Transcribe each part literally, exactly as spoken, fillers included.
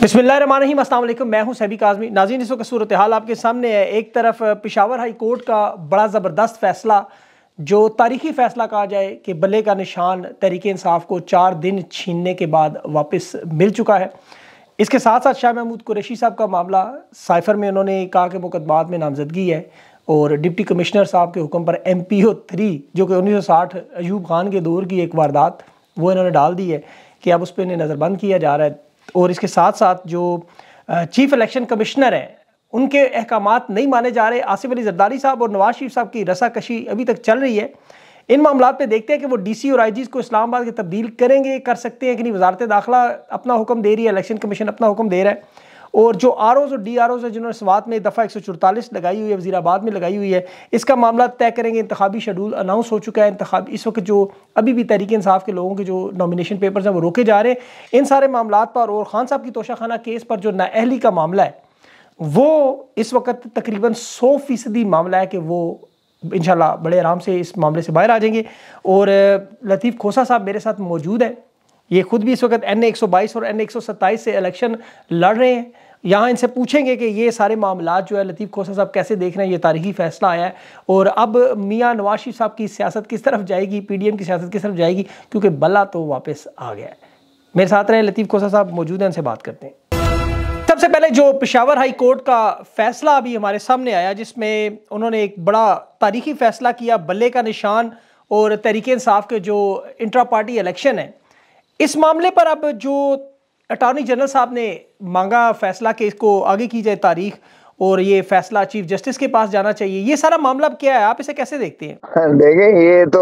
बिस्मिल्लाहिर्रहमानिर्रहीम, अस्सलाम वालेकुम। मैं हूं सबी काज़मी। नाज़रीन, इस वक्त सूरत हाल आपके सामने है। एक तरफ पेशावर हाई कोर्ट का बड़ा ज़बरदस्त फैसला, जो तारीखी फैसला कहा जाए कि बले का निशान तहरीक इंसाफ को चार दिन छीनने के बाद वापस मिल चुका है। इसके साथ साथ शाह महमूद कुरैशी साहब का मामला, साइफर में उन्होंने कहा कि मुकदमात में नामजदगी है और डिप्टी कमिश्नर साहब के हुक्म पर एम पी ओ थ्री, जो कि उन्नीस सौ साठ अयूब खान के दौर की एक वारदात, वो इन्होंने डाल दी है कि अब उस पर इन्हें नज़रबंद किया जा रहा है। और इसके साथ साथ जो चीफ इलेक्शन कमिश्नर हैं उनके अहकाम नहीं माने जा रहे। आसिफ अली जरदारी साहब और नवाज शरीफ साहब की रसाकशी अभी तक चल रही है। इन मामला पे देखते हैं कि वो डीसी और आईजीज़ को इस्लामाबाद के तब्दील करेंगे, कर सकते हैं कि नहीं। वजारत दाखिला अपना हुक्म दे रही है, इलेक्शन कमीशन अपना हुक्म दे रहा है। और जो आर ओज़ और डी आर ओज़ है, जिन्होंने स्वात में दफ़ा एक सौ चौतालीस लगाई हुई है, वजीराबाद में लगाई हुई है, इसका मामला तय करेंगे। इंतखाबी शेड्यूल अनाउंस हो चुका है। इंतखाबी इस वक्त जो अभी भी तहरीक इंसाफ के लोगों के जो नॉमिनेशन पेपर्स हैं वो रोके जा रहे हैं इन सारे मामलों पर। और खान साहब की तोशाखाना केस पर जो नाअहली का मामला है वो इस वक्त तकरीबन सौ फीसदी मामला है कि वो इंशाल्लाह बड़े आराम से इस मामले से बाहर आ जाएंगे। और लतीफ़ खोसा साहब मेरे साथ मौजूद हैं, ये खुद भी इस वक्त एन ए एक सौ बाईस और एन ए एक सौ सत्ताईस से इलेक्शन लड़ रहे हैं। यहाँ इनसे पूछेंगे कि ये सारे मामला जो है लतीफ़ खोसा साहब कैसे देख रहे हैं, ये तारीखी फैसला आया है और अब मियाँ नवाज शरीफ साहब की सियासत किस तरफ जाएगी, पीडीएम की सियासत किस तरफ जाएगी, क्योंकि बला तो वापस आ गया है। मेरे साथ रहे लतीफ़ खोसा साहब मौजूद हैं, इनसे बात करते हैं। सबसे पहले जो पेशावर हाई कोर्ट का फैसला अभी हमारे सामने आया, जिसमें उन्होंने एक बड़ा तारीखी फैसला किया, बल्ले का निशान और तहरीक इंसाफ के जो इंट्रा पार्टी इलेक्शन है इस मामले पर अब जो अटॉर्नी जनरल साहब ने मांगा फैसला कि इसको आगे की जाए तारीख और ये फैसला चीफ जस्टिस के पास जाना चाहिए, ये सारा मामला अब क्या है, आप इसे कैसे देखते हैं? देखें, ये तो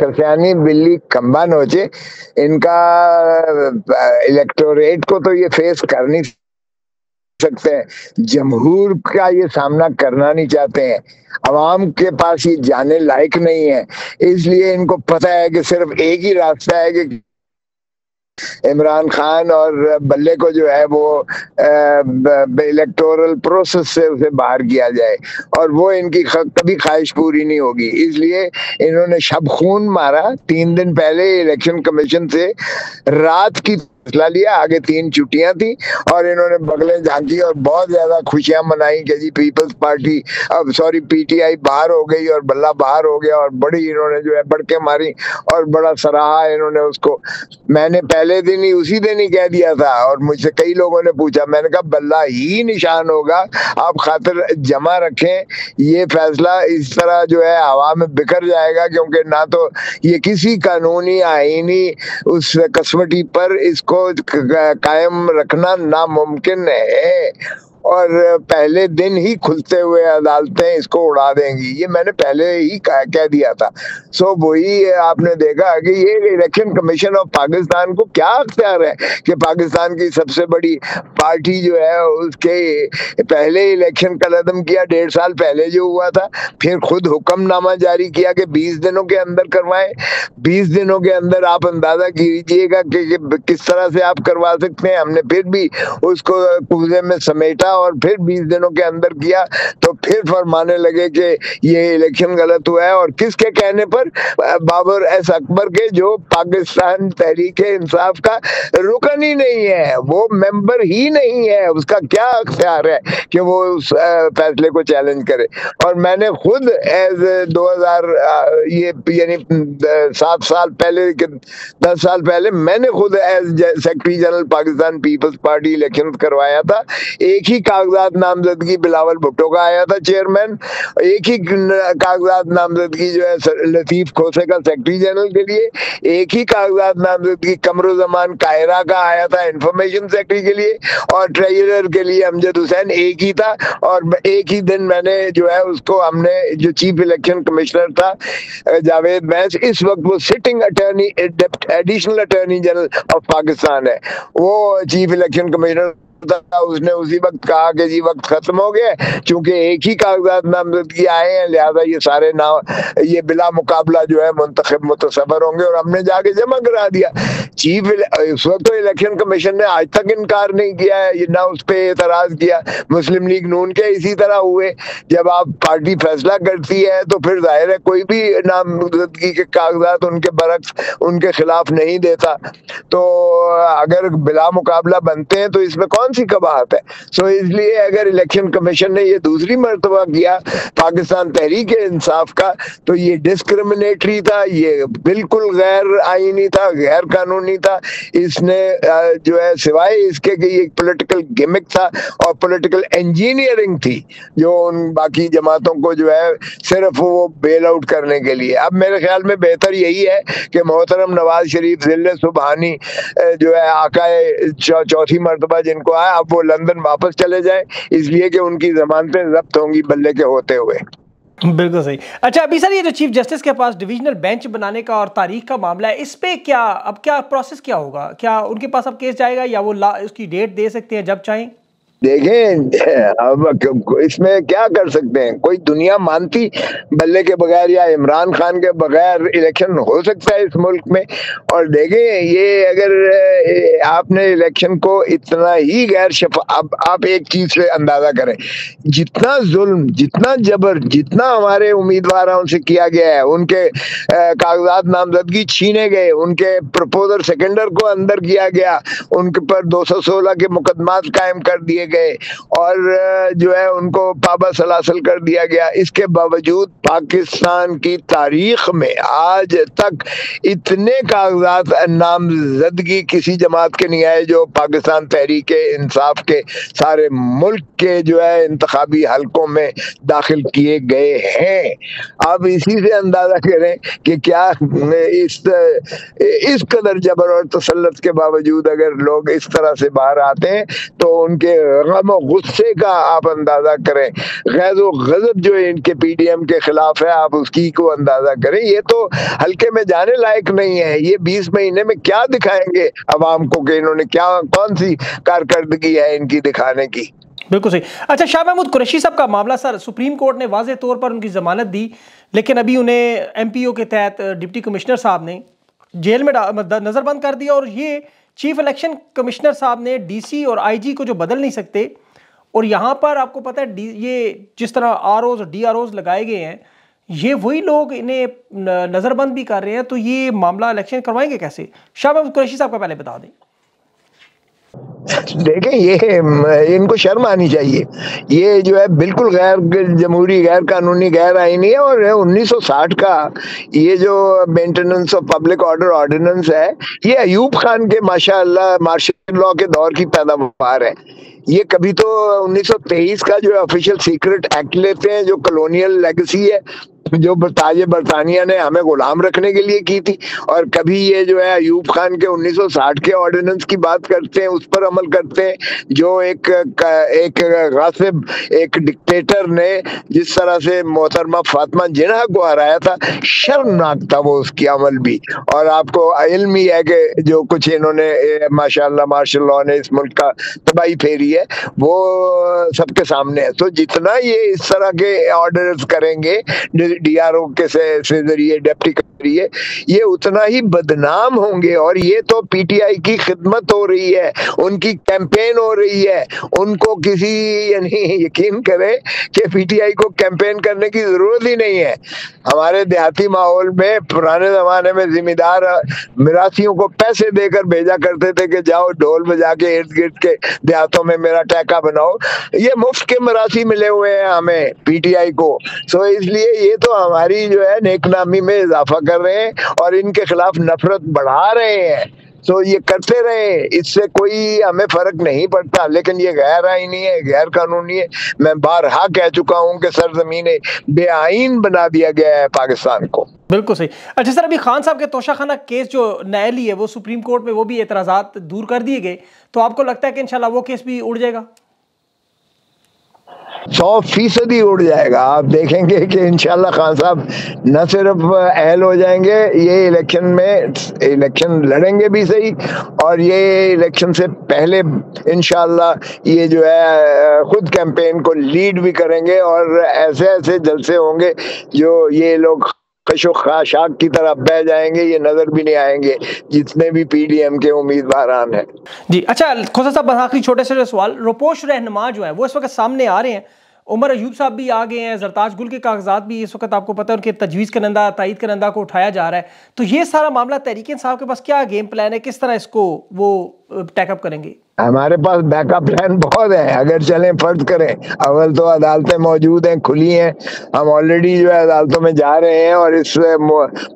करसानी बिल्ली कम्बा नोचे, इनका इलेक्टोरेट को तो ये फेस कर नहीं सकते हैं। जमहूर का ये सामना करना नहीं चाहते हैं, आवाम के पास ये जाने लायक नहीं है। इसलिए इनको पता है कि सिर्फ एक ही रास्ता है कि इमरान खान और बल्ले को जो है वो इलेक्टोरल प्रोसेस से उसे बाहर किया जाए, और वो इनकी कभी ख्वाहिश पूरी नहीं होगी। इसलिए इन्होंने शब खून मारा। तीन दिन पहले इलेक्शन कमीशन से रात की फैसला लिया, आगे तीन छुट्टियां थी और इन्होंने बगलें झांकी और बहुत ज्यादा खुशियां मनाई कि जी पीपल्स पार्टी अब सॉरी पीटीआई बाहर हो गई और बल्ला बाहर हो गया, और बड़ी इन्होंने जो है बड़के मारी और बड़ा सराहा इन्होंने उसको। मैंने पहले दिन ही उसी दिन ही कह दिया था और मुझसे कई लोगों ने पूछा, मैंने कहा बल्ला ही निशान होगा, आप खातिर जमा रखें। ये फैसला इस तरह जो है हवा में बिखर जाएगा, क्योंकि ना तो ये किसी कानूनी आईनी उस कसवटी पर इसको को कायम रखना नामुमकिन है, और पहले दिन ही खुलते हुए अदालतें इसको उड़ा देंगी। ये मैंने पहले ही कह दिया था। सो वही आपने देखा कि ये इलेक्शन कमीशन ऑफ पाकिस्तान को क्या अख्तियार है कि पाकिस्तान की सबसे बड़ी पार्टी जो है उसके पहले इलेक्शन का कदम किया, डेढ़ साल पहले जो हुआ था, फिर खुद हुक्मनामा जारी किया कि बीस दिनों के अंदर करवाएं। बीस दिनों के अंदर आप अंदाजा कीजिएगा कि किस तरह से आप करवा सकते हैं। हमने फिर भी उसको कब्जे में समेटा और फिर बीस दिनों के अंदर किया, तो फिर फरमाने लगे कि ये इलेक्शन गलत हुआ है। और किसके कहने पर? बाबर एस अकबर के, जो पाकिस्तान तहरीक इंसाफ का रुकन ही नहीं है, वो मेंबर ही नहीं है, उसका क्या अख्तियार है कि वो उस फैसले को चैलेंज करे। और मैंने खुद एज दो हजार ये यानी सात साल पहले दस साल पहले मैंने खुद as secretary general Pakistan peoples party election करवाया था। एक ही कागजात नामजदगी बिलावल भुट्टो का आया था चेयरमैन, एक ही कागजात नामजदगी जो है लतीफ खोसे का सेक्रेटरी जनरल के लिए, एक ही कागजात नामजदगी कमरुज़मान कायरा का आया था इंफॉर्मेशन सेक्रेटरी के लिए, और ट्रेजरर के लिए अमजद हुसैन एक ही था। और एक ही दिन मैंने जो है उसको, हमने जो चीफ इलेक्शन कमिश्नर था जावेद बैस, इस वक्त वो sitting attorney additional attorney general of Pakistan है, वो चीफ इलेक्शन कमिश्नर था, उसने उसी वक्त कहा कि जी वक्त खत्म हो गया, चूंकि एक ही कागजात नामजदगी आए हैं, लिहाजा ये सारे नाम ये बिला मुकाबला जो है मुंतखब मुतसबर होंगे, और हमने जाके जमा करा दिया। चीफ इस वक्त तो इलेक्शन कमीशन ने आज तक इनकार नहीं किया है, ना उस पर एतराज किया। मुस्लिम लीग नून के इसी तरह हुए, जब आप पार्टी फैसला करती है तो फिर जाहिर है कोई भी नामजदगी के कागजात उनके बरक्स उनके खिलाफ नहीं देता, तो अगर बिला मुकाबला बनते हैं तो इसमें कौन सी कबाहत है। सो इसलिए अगर इलेक्शन कमीशन ने ये दूसरी मरतबा किया पाकिस्तान तहरीक इंसाफ का, तो ये डिस्क्रिमिनेटरी था, ये बिल्कुल गैर आईनी था, गैर कानूनी था। इसने जो है सिवाय इसके कि एक पॉलिटिकल गिमिक था और पॉलिटिकल इंजीनियरिंग थी जो उन बाकी जमातों को जो है सिर्फ वो बेल आउट करने के लिए। अब मेरे ख्याल में बेहतर यही है कि मोहतरम नवाज शरीफ जिल्ले सुबहानी जो है आकाए चौथी मरतबा जिनको आया, अब वो लंदन वापस चले जाए, इसलिए कि उनकी जमानतें जब्त होंगी बल्ले के होते हुए। बिल्कुल सही। अच्छा अभी सर ये जो चीफ जस्टिस के पास डिवीजनल बेंच बनाने का और तारीख का मामला है, इस पे क्या अब क्या प्रोसेस क्या होगा, क्या उनके पास अब केस जाएगा या वो ला उसकी डेट दे सकते हैं जब चाहें? देखें अब इसमें क्या कर सकते हैं, कोई दुनिया मानती बल्ले के बगैर या इमरान खान के बगैर इलेक्शन हो सकता है इस मुल्क में। और देखें ये अगर आपने इलेक्शन को इतना ही गैर शफाफ, अब आप एक चीज से अंदाजा करें जितना जुल्म जितना जबर जितना हमारे उम्मीदवारों से किया गया है, उनके कागजात नामजदगी छीने गए, उनके प्रपोजल सेकेंडर को अंदर किया गया, उनके पर दो सौ सोलह के मुकदमात कायम कर दिए गए और जो है उनको पाबा सलासल कर दिया गया। इसके बावजूद पाकिस्तान की तारीख में आज तक इतने कागजात नामजदगी किसी जमात के नहीं आए जो पाकिस्तान तहरीके इंसाफ के सारे मुल्क के जो है इंतखाबी हलकों में दाखिल किए गए हैं। आप इसी से अंदाजा करें कि क्या इस इस कदर जबर और तसल्लुत के बावजूद अगर लोग इस तरह से बाहर आते हैं तो उनके गम और गुस्से का आप अंदाजा करें, गैज़ और गज़ब जो इनके पीडीएम के खिलाफ है आप उसकी को अंदाजा करें। ये तो हल्के में जाने लायक नहीं है, ये बीस महीने में क्या दिखाएंगे अवाम को कि इन्होंने क्या कौन सी कारकर्दगी है इनकी दिखाने की। बिल्कुल सही। अच्छा शाह महमूद कुरैशी साहब का मामला सर, सुप्रीम कोर्ट ने वाज़े तौर पर उनकी जमानत दी, लेकिन अभी उन्हें एम पी ओ के तहत डिप्टी कमिश्नर साहब ने जेल में नज़रबंद कर दिया और ये चीफ इलेक्शन कमिश्नर साहब ने डीसी और आईजी को जो बदल नहीं सकते, और यहाँ पर आपको पता है ये जिस तरह आरओज और डीआरओज लगाए गए हैं ये वही लोग इन्हें नज़रबंद भी कर रहे हैं, तो ये मामला इलेक्शन करवाएंगे कैसे? शाह महमूद कुरैशी साहब का पहले बता दें। देखें ये इनको शर्म आनी चाहिए, ये जो है बिल्कुल गैर जमहूरी गैर कानूनी गैर आईनी है। और उन्नीस सौ साठ का ये जो maintenance of public order ordinance है ये अयूब खान के माशाल्लाह मार्शल लॉ के दौर की पैदावार है। ये कभी तो उन्नीस सौ तेईस का जो ऑफिशियल सीक्रेट एक्ट लेते हैं जो कॉलोनियल लेगेसी है जो ताज बरतानिया ने हमें गुलाम रखने के लिए की थी, और कभी ये जो है अयूब खान के उन्नीस सौ साठ के ऑर्डिनेंस की बात करते हैं, उस पर अमल करते हैं जो एक एक गासिब एक डिक्टेटर ने जिस तरह से मोहतरमा फातिमा जिन्ना को हराया था, शर्मनाक था वो उसकी अमल भी। और आपको इल्म ही है कि जो कुछ इन्होंने माशाल्लाह मार्शल लॉ ने इस मुल्क का तबाही फेरी है वो सबके सामने है। तो जितना ये इस तरह के ऑर्डर करेंगे डीआरओ के से जरिए डेप्टी करिए ये उतना ही बदनाम होंगे। और ये तो पीटीआई की खिदमत हो रही है, उनकी कैंपेन हो रही है, उनको किसी यानी यकीन करें कि पीटीआई को कैंपेन करने की जरूरत ही नहीं है। हमारे देहाती माहौल में पुराने जमाने में जिम्मेदार मिरासियों को पैसे देकर भेजा करते थे कि जाओ ढोल बजा के इर्द गिर्द के देहातों में मेरा टैका बनाओ, ये मुफ्त के मिरासी मिले हुए हैं हमें पीटीआई को। सो इसलिए ये तो हमारी जो है नेकनामी में इजाफा कर रहे हैं और इनके खिलाफ नफरत बढ़ा रहे हैं। तो ये करते रहे, इससे कोई हमें फर्क नहीं पड़ता, लेकिन ये गैर आईनी है गैर कानूनी है। मैं बारहा कह चुका हूँ कि सरजमीन बेआईन बना दिया गया है पाकिस्तान को। बिल्कुल सही। अच्छा सर अभी खान साहब के तोशाखाना केस जो न्यायालय है वो सुप्रीम कोर्ट में वो भी एतराजात दूर कर दिए गए, तो आपको लगता है कि इंशाल्लाह वो केस भी उड़ जाएगा? सौ फीसदी उड़ जाएगा। आप देखेंगे कि इंशाल्लाह खान साहब न सिर्फ अहल हो जाएंगे, ये इलेक्शन में इलेक्शन लड़ेंगे भी सही, और ये इलेक्शन से पहले इंशाल्लाह ये जो है खुद कैंपेन को लीड भी करेंगे और ऐसे ऐसे जलसे होंगे जो ये लोग कशो खाशाक की तरह बह जाएंगे, ये नजर भी नहीं आएंगे जितने भी पीडीएम के उम्मीदवार हैं। जी अच्छा खोसा साहब, आखिरी छोटे से सवाल, रोपोश रहनुमा जो है वो इस वक्त सामने आ रहे हैं, उमर अयूब साहब भी आ गए हैं, जरताज गुल के कागजात भी इस वक्त आपको पता है उनके तजवीज़ करंदा तायद करंदा को उठाया जा रहा है, तो ये सारा मामला तहरीक इंसाफ के पास क्या गेम प्लान है, किस तरह इसको वो टैकअप करेंगे? हमारे पास बैकअप प्लान बहुत है, अगर चलें फर्ज करें, अवल तो अदालतें मौजूद हैं, खुली हैं, हम ऑलरेडी जो है अदालतों में जा रहे हैं और इस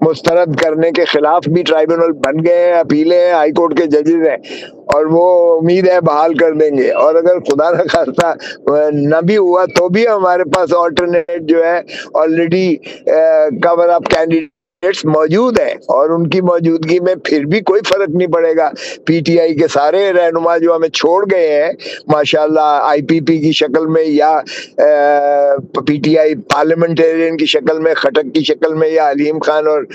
मुस्तरद करने के खिलाफ भी ट्राइब्यूनल बन गए हैं, अपीलें हैं, हाई कोर्ट के जजेस हैं और वो उम्मीद है बहाल कर देंगे। और अगर खुदा न खास्ता न भी हुआ तो भी हमारे पास ऑल्टरनेट जो है ऑलरेडी कवर अप कैंडिडेट मौजूद है और उनकी मौजूदगी में फिर भी कोई फर्क नहीं पड़ेगा। पीटीआई के सारे रहनुमा जो हमें छोड़ गए हैं माशाल्लाह आईपीपी की शक्ल में या पीटीआई पार्लियामेंटेरियन की शक्ल में, खटक की शक्ल में या अलीम खान और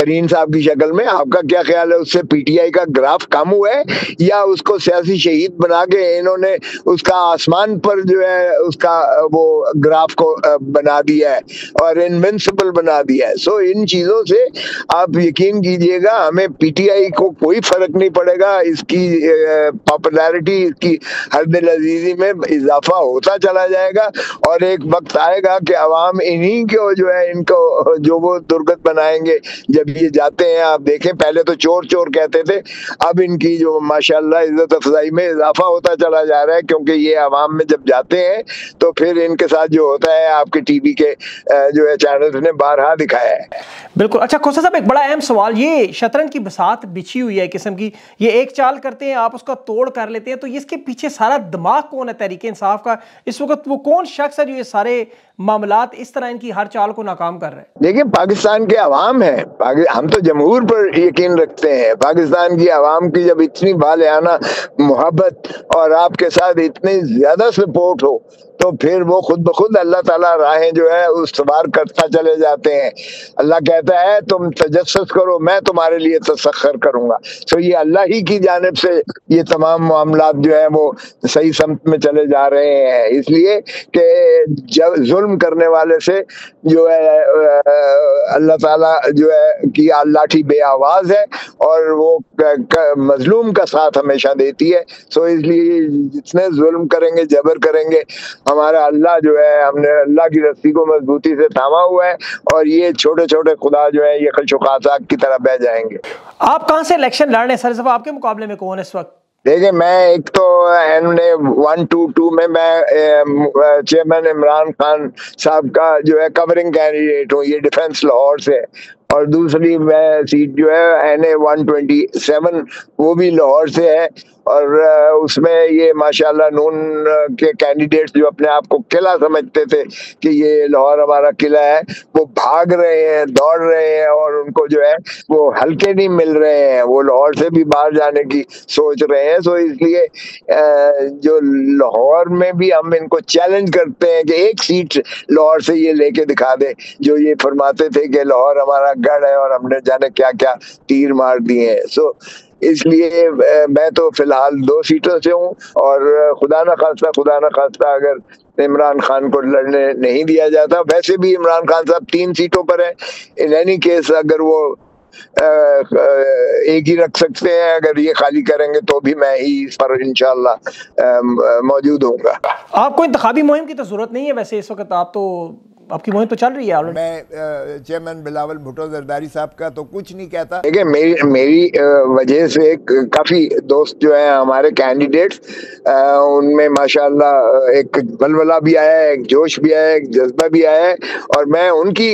तरीन साहब की शक्ल में, आपका क्या ख्याल है उससे पीटीआई का ग्राफ कम हुआ है या उसको सियासी शहीद बना के इन्होंने उसका आसमान पर जो है उसका वो ग्राफ को बना दिया है और इनविंसिबल बना दिया है। सो इन चीजों से आप यकीन कीजिएगा हमें पीटीआई को कोई फर्क नहीं पड़ेगा, इसकी पॉपुलैरिटी इसकी हरदिल अजीजी में इजाफा होता चला जाएगा और एक वक्त आएगा कि आवाम इन्हीं को जो है इनको जो वो दुर्गत बनाएंगे। जब ये जाते हैं आप देखें, पहले तो चोर चोर कहते थे, अब इनकी जो माशाल्लाह इज्जत अफजाई में इजाफा होता चला जा रहा है क्योंकि ये आवाम में जब जाते हैं तो फिर इनके साथ जो होता है आपके टीवी के जो है चैनल ने बारहा दिखाया है। बिल्कुल। अच्छा खोसा साहब, एक बड़ा अहम सवाल, ये शतरंज की बसात बिछी हुई है किस्म की, ये एक चाल करते हैं आप उसका तोड़ कर लेते हैं, तो इसके पीछे सारा दिमाग कौन है तहरीक इंसाफ का इस वक्त, वो कौन शख्स है जो ये सारे मामलात इस तरह इनकी हर चाल को नाकाम कर रहे हैं? देखिए पाकिस्तान के अवाम है, हम तो जमहूर पर यकीन रखते हैं, पाकिस्तान की अवाम की जब इतनी बालियाना मोहब्बत और आपके साथ इतनी ज्यादा सपोर्ट हो तो फिर वो खुद ब खुद अल्लाह ताला राहें जो है उसवार करता चले जाते हैं। अल्लाह कहता है तुम तजस्सुस करो मैं तुम्हारे लिए तसख्खुर करूंगा, तो ये अल्लाह ही की जानिब से ये तमाम मामलात जो है वो सही समत में चले जा रहे हैं। इसलिए कि जब जुल्म करने वाले से जो है अल्लाह ताला जो है कि लाठी बेआवाज़ है और वो मजलूम का साथ हमेशा देती है, सो इसलिए जितने जुल्म करेंगे जबर करेंगे हमारा अल्लाह जो है, हमने अल्लाह की रस्सी को मजबूती से थामा हुआ है और ये छोटे छोटे खुदा जो है ये खलशुकासाक की तरह बह जाएंगे। आप कहाँ से इलेक्शन लड़ रहे हैं सर, जब आपके मुकाबले में कौन है इस वक्त? देखिए मैं एक तो N A one two two में मैं चेयरमैन इमरान खान साहब का जो है कवरिंग कैंडिडेट हूँ, ये डिफेंस लाहौर से, और दूसरी मैं सीट जो है N A one two seven वो भी लाहौर से है और उसमें ये माशाल्लाह नून के कैंडिडेट्स जो अपने आप को किला समझते थे कि ये लाहौर हमारा किला है, वो भाग रहे हैं, दौड़ रहे हैं और उनको जो है वो हल्के नहीं मिल रहे हैं, वो लाहौर से भी बाहर जाने की सोच रहे हैं। सो इसलिए जो लाहौर में भी हम इनको चैलेंज करते हैं कि एक सीट लाहौर से ये लेके दिखा दे, जो ये फरमाते थे कि लाहौर हमारा गढ़ है और हमने जाने क्या क्या तीर मार दिए हैं। सो इसलिए मैं तो फिलहाल दो सीटों से हूँ और खुदा न खास्ता खुदा न खास्ता अगर इमरान खान को लड़ने नहीं दिया जाता, वैसे भी इमरान खान साहब तीन सीटों पर हैं, इन एनी केस अगर वो आ, आ, एक ही रख सकते हैं, अगर ये खाली करेंगे तो भी मैं ही इस पर इंशाल्लाह मौजूद होऊंगा। आपको इंतखाबी मुहिम की तो जरूरत नहीं है वैसे इस वक्त, आप तो आपकी मुहिम तो चल रही है। मैं चेयरमैन बिलावल भुट्टो जरदारी साहब का तो कुछ नहीं कहता। देखिए मेरी मेरी वजह से काफ़ी दोस्त जो है हमारे कैंडिडेट्स, उनमें माशाल्लाह एक बलबला भी आया है, एक जोश भी आया है, एक जज्बा भी आया है और मैं उनकी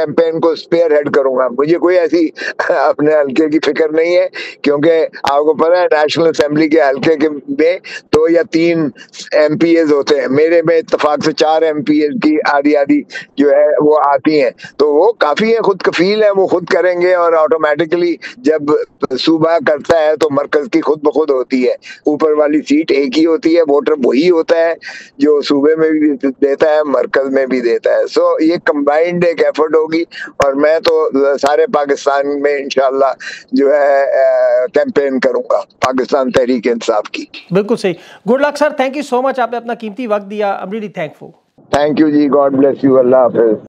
कैंपेन को स्पेयर हेड करूँगा। मुझे कोई ऐसी अपने हल्के की फिक्र नहीं है क्योंकि आपको पता है नेशनल असम्बली के हल्के के में दो या तीन एम पी एज होते हैं, मेरे में इतफाक़ से चार एम पी एज की आधी आधी जो है वो आती हैं, तो वो काफी है, खुद कफील है, वो खुद करेंगे और ऑटोमेटिकली जब सूबा करता है तो मरकज की खुद बखुद होती है। ऊपर वाली सीट एक ही होती है, वोटर वही होता है जो सूबे में भी देता है मरकज में भी देता है। सो ये कंबाइंड एक एफर्ट होगी और मैं तो सारे पाकिस्तान में इंशाल्लाह जो है कैंपेन करूंगा पाकिस्तान तहरीक इंसाफ की। बिल्कुल सही, good luck sir, thank you so much, आपने अपना कीमती वक्त दिया, I am really thankful. Thank you ji, God bless you, Allah Hafiz।